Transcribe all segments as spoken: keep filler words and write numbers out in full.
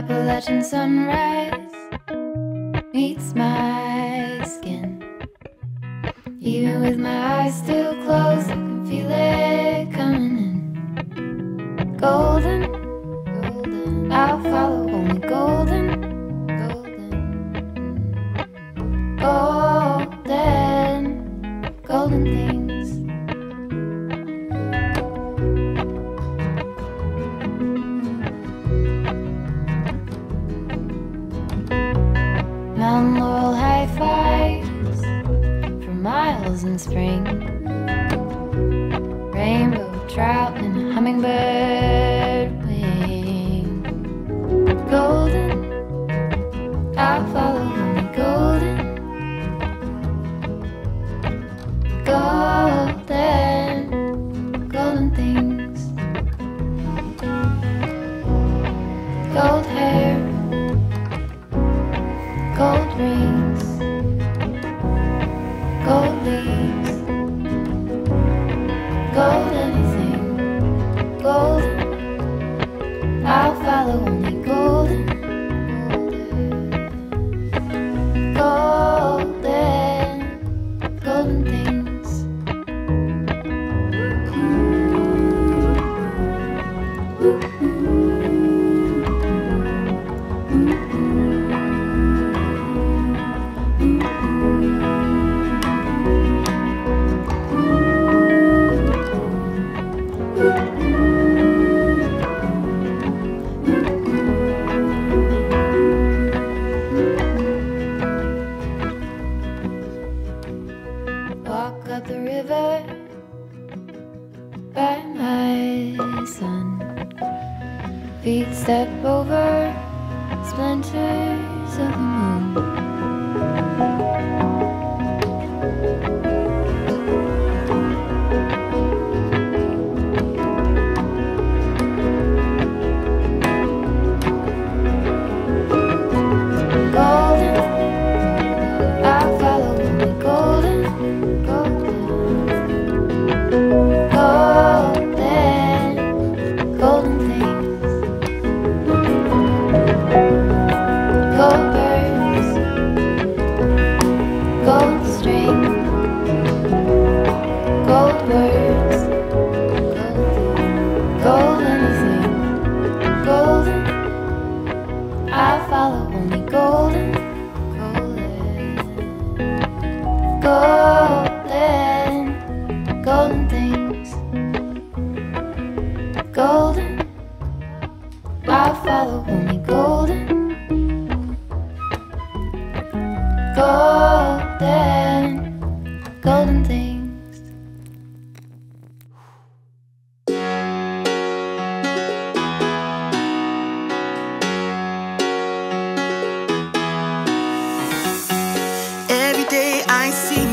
Appalachian sunrise meets my skin. Even with my eyes still closed, I can feel it coming in. Golden, golden, I'll follow only golden, golden, golden, golden things. Mountain laurel high fives for miles in spring. Rainbow trout and a hummingbird wing. Golden, I'll follow only golden, golden, golden things. Gold hair, gold rings, gold leaves, gold anything, golden, I'll follow only golden, golden, golden things. Walk up the river by my son. Feet step over splinters of the moon. Golden, I'll follow the golden. Golden, golden things. Golden, I'll follow only golden, golden, golden things.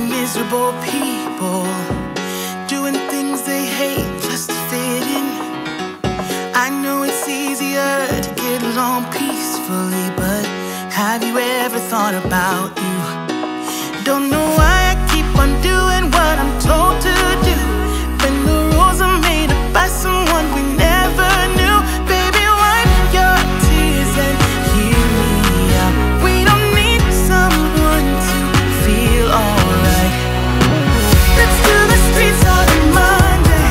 Miserable people doing things they hate just to fit in. I know it's easier to get along peacefully, but have you ever thought about you? Don't know why I keep on doing what I'm told to do when the rules are made up by someone we never knew. Baby, wipe your tears and hear me out. We don't need someone to feel all. Let's do the streets on a Monday.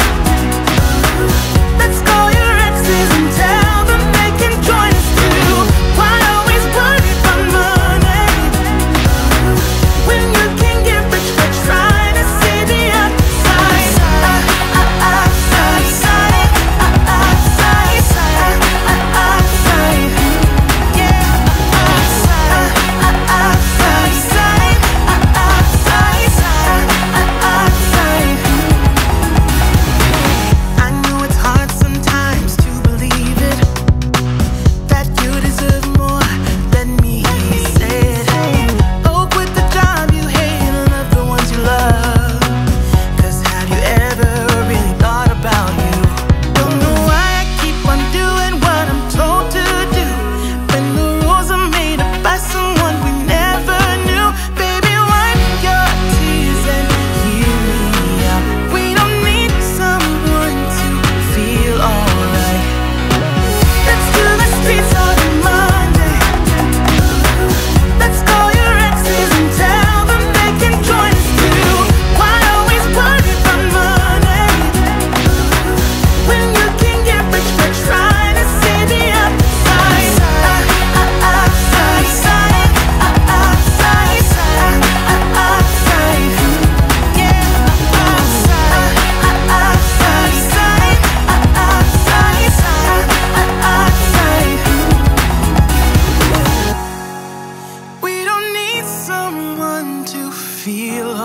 Let's call your exes and tell them they can join us too. Why always worry about money when you can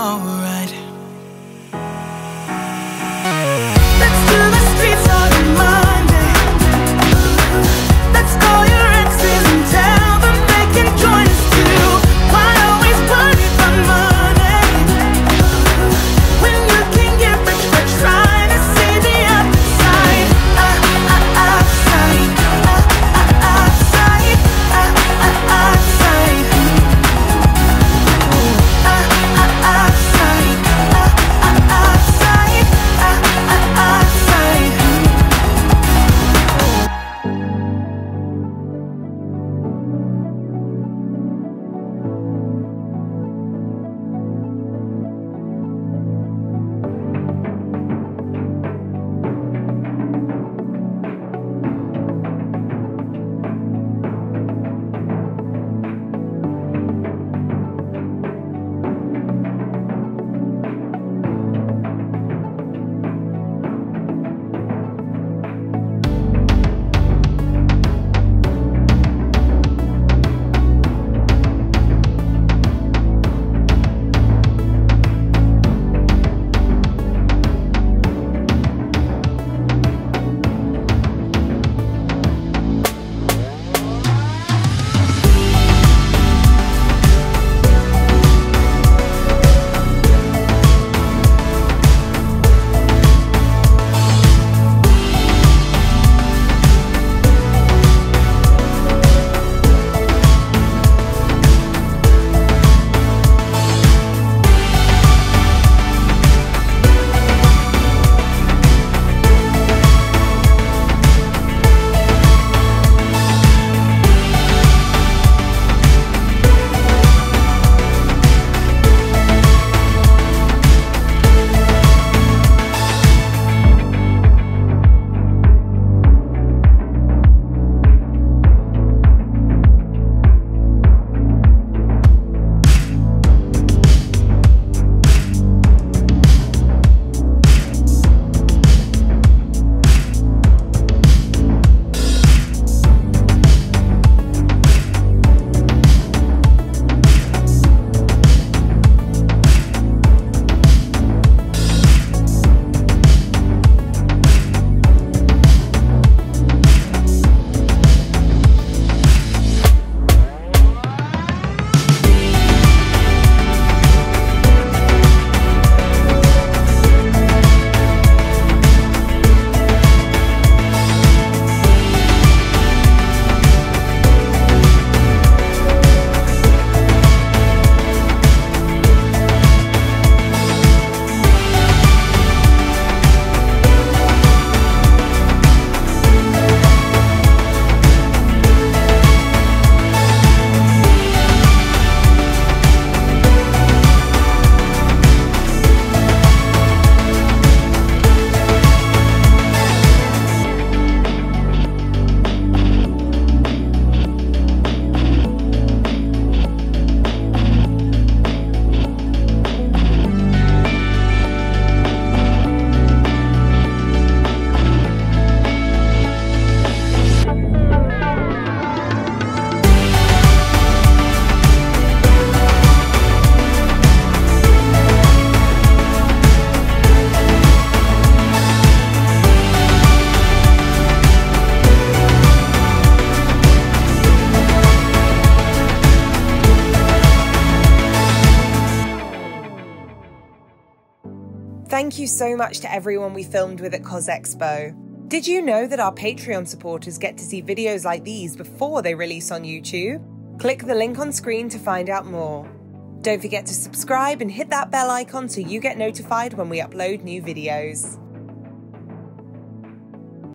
alright. Let's do the streets on a Monday. Let's call your exes and tell them they can join us too. Why always party for money when you can get rich for trying to see the other side? Ah ah ah side. Ah ah ah side. Ah ah ah side. Ah ah ah side. Ah ah ah side. Ah ah ah side. Thank you so much to everyone we filmed with at CosXpo. Did you know that our Patreon supporters get to see videos like these before they release on YouTube? Click the link on screen to find out more. Don't forget to subscribe and hit that bell icon so you get notified when we upload new videos.